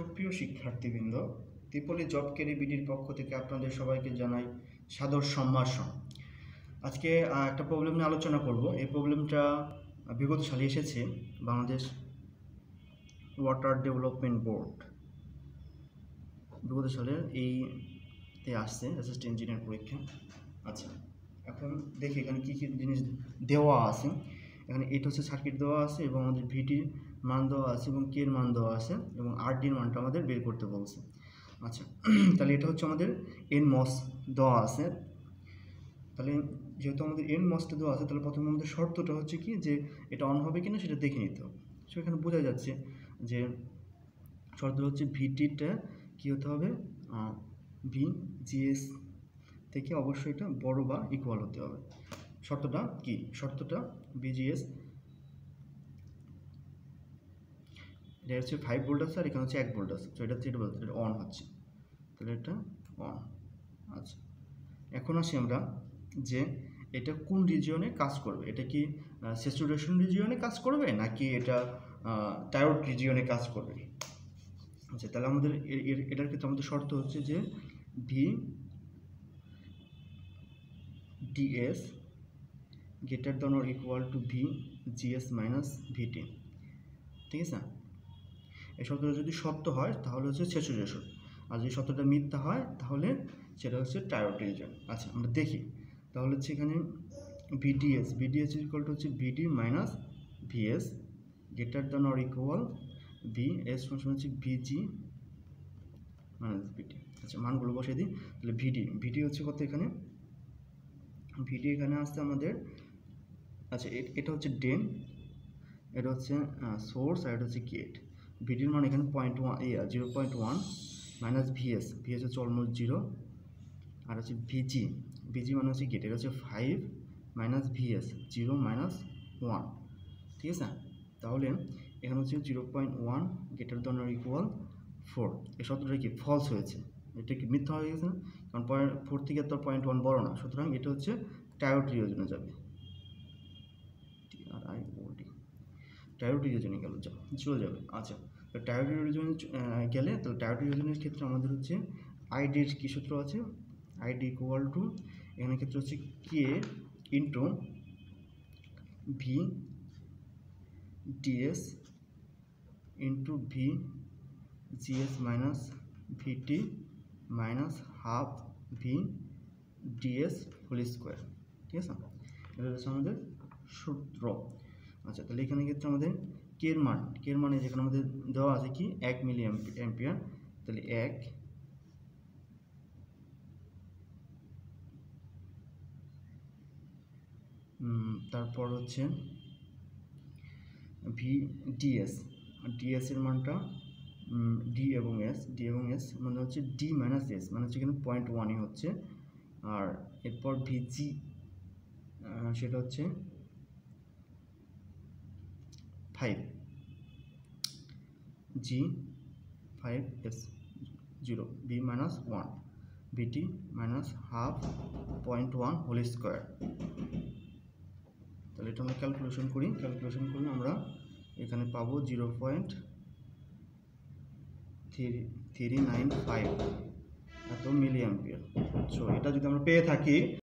सुप्रिय शिक्षार्थीबृंद त्रिपली जब केरिबिडिर पक्ष अपन सबाई जानाई सादर सम्भाषण। आज के एक प्रॉब्लेम निये आलोचना करब। ये प्रॉब्लेमटा विगत साले एसेछे बांग्लादेश वाटर डेवलपमेंट बोर्ड विगत साले ये आसछे असिस्टेंट इंजिनियर परीक्षा। अच्छा এখন দেখি এখানে কি কি জিনিস দেওয়া আছে। এখানে এটা হচ্ছে সার্কিট দেওয়া আছে এবং আমাদের ভিটি মান দেওয়া আছে এবং কে এর মান দেওয়া আছে এবং আরডি এর মানটা আমাদের বের করতে বলছে। আচ্ছা তাহলে এটা হচ্ছে আমাদের এন মস দেওয়া আছে। তাহলে যেহেতু আমাদের এন মসটা দেওয়া আছে তাহলে প্রথমে আমাদের শর্তটা হচ্ছে কি যে এটা অন হবে কিনা সেটা দেখে নিতে হবে। সো এখানে বোঝা যাচ্ছে যে শর্ত হচ্ছে ভিটিটা কি হতে হবে ভি জিএস থেকে অবশ্যই এটা বড় বা ইকুয়াল হতে হবে। শর্তটা কি? শর্তটা বিজিএস এটা হচ্ছে 5 ভোল্ট আছে আর এখানে হচ্ছে 1 ভোল্ট আছে। তো এটা 3 ভোল্ট এটা অন হচ্ছে তাহলে এটা অন। আচ্ছা এখন আসি আমরা যে এটা কোন রিজিয়নে কাজ করবে। এটা কি স্যাচুরেশন রিজিয়নে কাজ করবে নাকি এটা টায়োড রিজিয়নে কাজ করবে। আচ্ছা তাহলে আমাদের এটার ক্ষেত্রে আমাদের শর্ত হচ্ছে যে V ds greater than or equal to vgs minus vt। ঠিক আছে, এই শর্তটা যদি সত্য হয় তাহলে হচ্ছে স্যাচুরেশন, আর যদি শর্তটা মিথ্যা হয় তাহলে সেটা হচ্ছে টায়োড রিজিয়ন। আচ্ছা আমরা দেখি তাহলে হচ্ছে এখানে vds vds equal to হচ্ছে vd minus vs greater than or equal vs সমান হচ্ছে vg minus vt। আচ্ছা মানগুলো বসিয়ে দিই। তাহলে vd হচ্ছে কত এখানে ভিডি এখানে আসছে আমাদের। আচ্ছা এটা হচ্ছে ড্রেন, এটা হচ্ছে সোর্স আর এটা হচ্ছে গেট। ভিডির মান এখানে 0.1 মাইনাস ভিএস, ভিএস হচ্ছে অলমোস্ট 0 আর হচ্ছে ভিজি, ভিজি মানে হচ্ছে গেট, এটা হচ্ছে 5 মাইনাস ভিএস 0 মাইনাস 1। ঠিক আছে, তাহলে এখানে হচ্ছে 0.1 গেটের দনার ইকুয়াল 4। এই শর্তটা কি ফলস হয়েছে, এটা কি মিথ্যা হয়ে গেছে, কারণ 4 থেকে তো 0.1 বড় না, সুতরাং এটা হচ্ছে টায়োড রিজিয়নে যাবে। টায়োড রিজিয়নে গেল চলে যাবে। আচ্ছা তো টায়োড রিজিয়নে গেলে তো টায়োড রিজিয়নের ক্ষেত্রে আমাদের হচ্ছে আইডির কি সূত্র আছে, আইডি ইকুয়াল টু এখানে ক্ষেত্রে হচ্ছে K into V DS into V GS minus VT minus half V DS whole square. ठीक है, हमारे सूत्र। अच्छा तेल क्षेत्र में केर मान जो देवा कि 1 मिली एम्पियर तेल 1 तरह हे भि डिएस डिएसर मानटा d এবং s মানে হচ্ছে d minus s মানে হচ্ছে এখানে 0.1 হচ্ছে, আর এরপর vg সেটা হচ্ছে 5 g 5 s 0 b minus 1 bt minus half 0.1 whole square। তাহলে এটা আমরা ক্যালকুলেশন করি। ক্যালকুলেশন করলে আমরা এখানে পাবো 0.395 এত মিলি অ্যাম্পিয়ার। সো এটা যদি আমরা পেয়ে থাকি